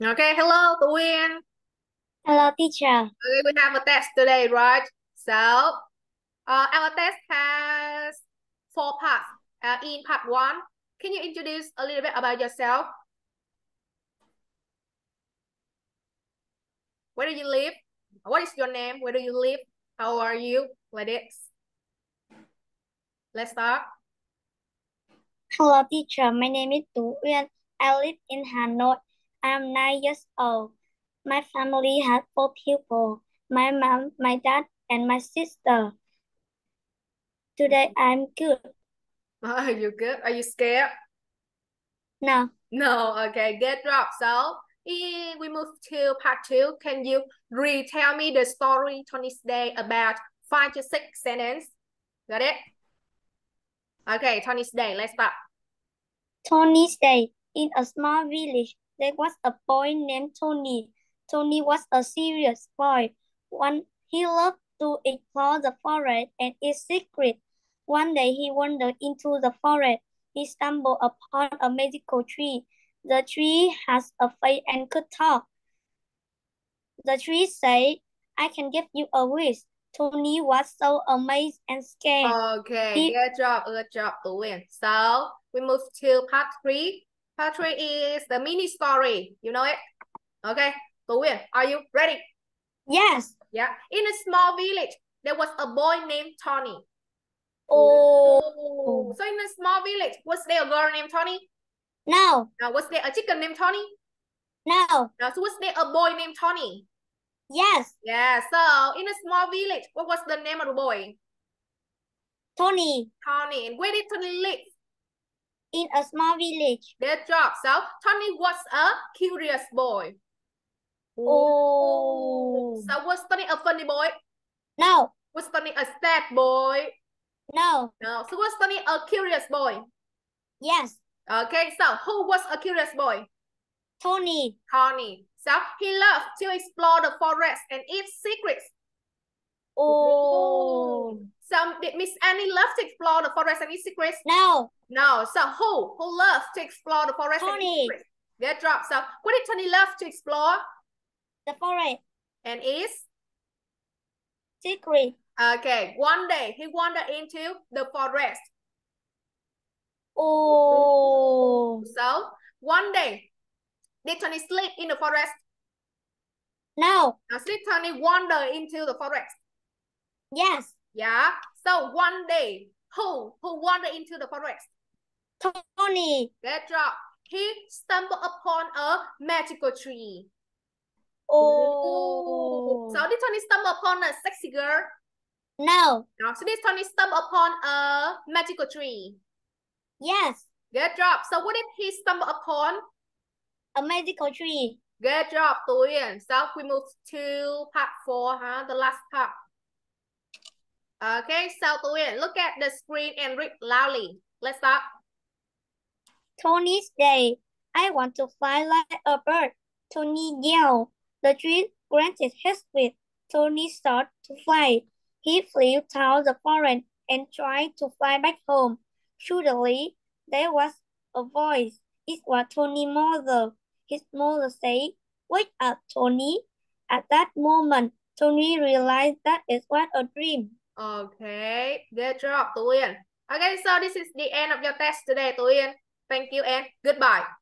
Okay, hello, Tú Uyên. Hello, teacher. We have a test today, right? So, our test has four parts. In part one, can you introduce a little bit about yourself? Where do you live? What is your name? Where do you live? How are you? Like this. Let's start. Hello, teacher. My name is Tú Uyên. I live in Hanoi. I am 9 years old. My family has 4 people, my mom, my dad, and my sister. Today, I'm good. Are you good? Are you scared? No. No, okay, good job. So, we move to part two. Can you retell me the story Tony's Day about 5 to 6 sentences? Got it? Okay, Tony's Day, let's start. Tony's Day in a small village. There was a boy named Tony. Tony was a serious boy. He loved to explore the forest and its secrets. One day he wandered into the forest. He stumbled upon a magical tree. The tree has a face and could talk. The tree said, "I can give you a wish." Tony was so amazed and scared. Okay, good job, Uyên. So we move to part three. Part three is the mini story. You know it? Okay, Tú Uyên, are you ready? Yes. Yeah. In a small village, there was a boy named Tony. Oh. So in a small village, was there a girl named Tony? No. Was there a chicken named Tony? No. So was there a boy named Tony? Yes. Yeah. So in a small village, what was the name of the boy? Tony. Tony. And where did Tony live? In a small village. Good job. So Tony was a curious boy. Oh. So was Tony a funny boy? No. Was Tony a sad boy? No. No. So was Tony a curious boy? Yes. Okay. So who was a curious boy? Tony. Tony. So he loved to explore the forest and its secrets. Oh. So did Miss Annie love to explore the forest and its secrets? No. No. So who loves to explore the forest and its secrets? Good job. So what did Tony love to explore? The forest. And its secret. Okay. One day he wandered into the forest. Oh. So one day, did Tony sleep in the forest? No. Now did Tony wander into the forest? Yes. Yeah. So one day, who wandered into the forest? Tony. Good job. He stumbled upon a magical tree. Oh. So did Tony stumble upon a sexy girl? No. No. So did Tony stumble upon a magical tree? Yes. Good job. So what did he stumble upon? A magical tree. Good job, Tú Uyên. So we move to part four, the last part. Okay, so Tú Uyên, look at the screen and read loudly. Let's start. Tony's Day. I want to fly like a bird. Tony yelled. The tree granted his wish. Tony sought to fly. He flew through the forest and tried to fly back home. Suddenly, there was a voice. It was Tony's mother. His mother said, "Wake up, Tony." At that moment, Tony realized that it was a dream. Okay, good job, Tú Uyên. Okay, so this is the end of your test today, Tú Uyên. Thank you and goodbye.